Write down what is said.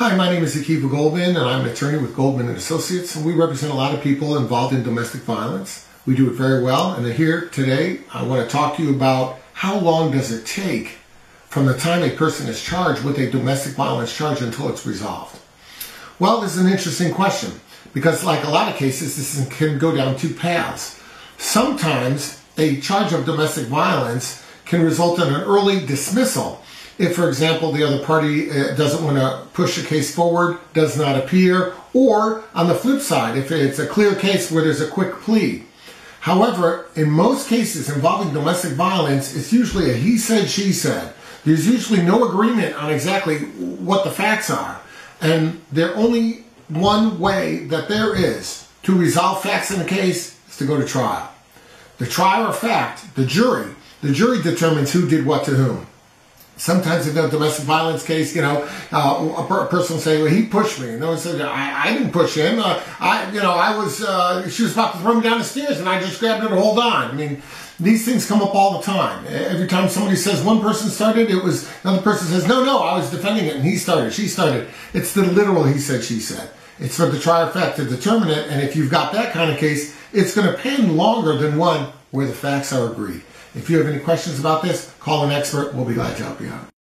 Hi, my name is Akiva Goldman, and I'm an attorney with Goldman & Associates, and we represent a lot of people involved in domestic violence. We do it very well, and here today I want to talk to you about how long does it take from the time a person is charged with a domestic violence charge until it's resolved. Well, this is an interesting question, because like a lot of cases, this can go down two paths. Sometimes a charge of domestic violence can result in an early dismissal if, for example, the other party doesn't want to push a case forward, does not appear, or on the flip side, if it's a clear case where there's a quick plea. However, in most cases involving domestic violence, it's usually a he said, she said. There's usually no agreement on exactly what the facts are, and there's only one way that there is to resolve facts in a case is to go to trial. The trier of fact, the jury determines who did what to whom. Sometimes in a domestic violence case, a person will say, well, he pushed me. And no one said, I didn't push him. She was about to throw me down the stairs and I just grabbed her to hold on. I mean, these things come up all the time. Every time somebody says one person started, it was another person says, no, I was defending it and he started, she started. It's the literal he said, she said. It's for the trier of fact to determine it. And if you've got that kind of case, it's going to pan longer than one where the facts are agreed. If you have any questions about this, call an expert. We'll be glad to help you out.